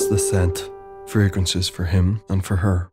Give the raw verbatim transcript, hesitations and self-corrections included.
lost the scent, fragrances for him and for her.